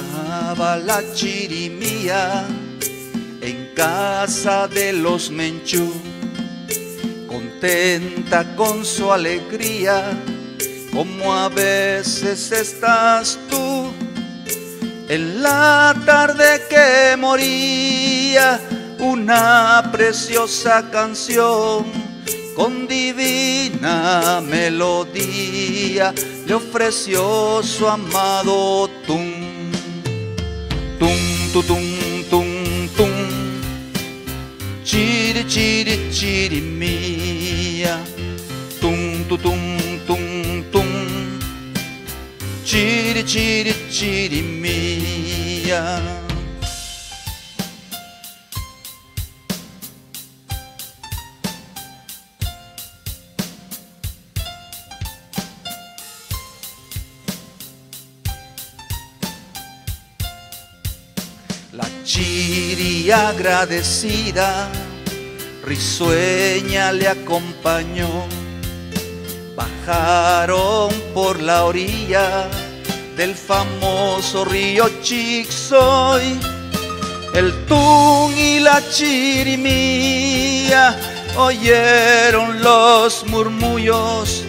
Cantaba la chirimía en casa de los Menchú, contenta con su alegría, como a veces estás tú. En la tarde que moría una preciosa canción, con divina melodía le ofreció su amado tum. Tum, tu, tum, tum, tum, chiri, chiri, chiri mía. Tum, tu, tum, tum, tum, chiri, chiri, chiri mía. La chiri agradecida, risueña le acompañó. Bajaron por la orilla del famoso río Chixoy. El tun y la chirimía oyeron los murmullos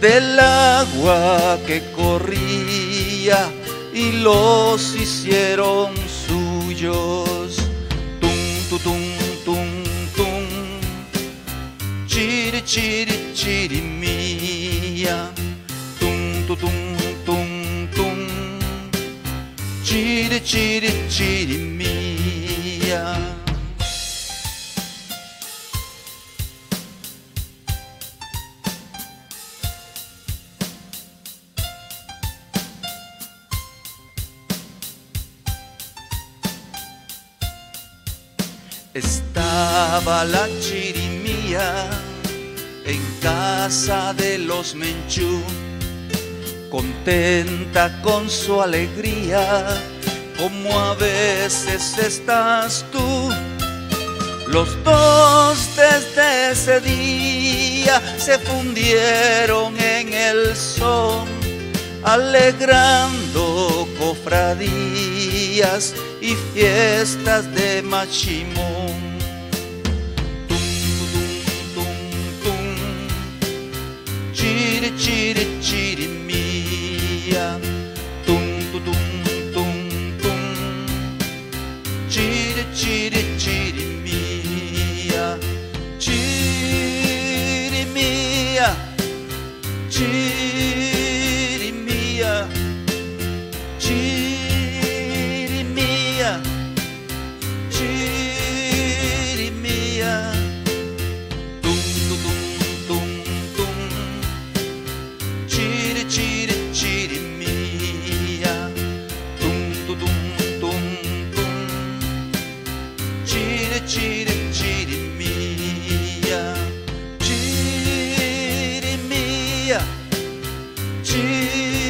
del agua que corría y los hicieron suyos. Tum, tu, tum, tum, tum, chiri, chiri, chiri mía. Tum, tu, tum, tum, tum, chiri, chiri, chiri mía. Estaba la chirimía en casa de los Menchú, contenta con su alegría, como a veces estás tú. Los dos desde ese día se fundieron en el son, alegrando cofradías y fiestas de Maximón. Chiri, chiri mía. Tum, tu, tum, tum, tum, chiri, chiri, chiri mía. Chiri mía, chiri mía, chiri mía, chiri mía. Tum, tu, tum, tum, tum, chiri, chiri, chiri mía. Tum, tu, tum, tum, tum, chiri, chiri, chiri mía. Chiri mía, chiri.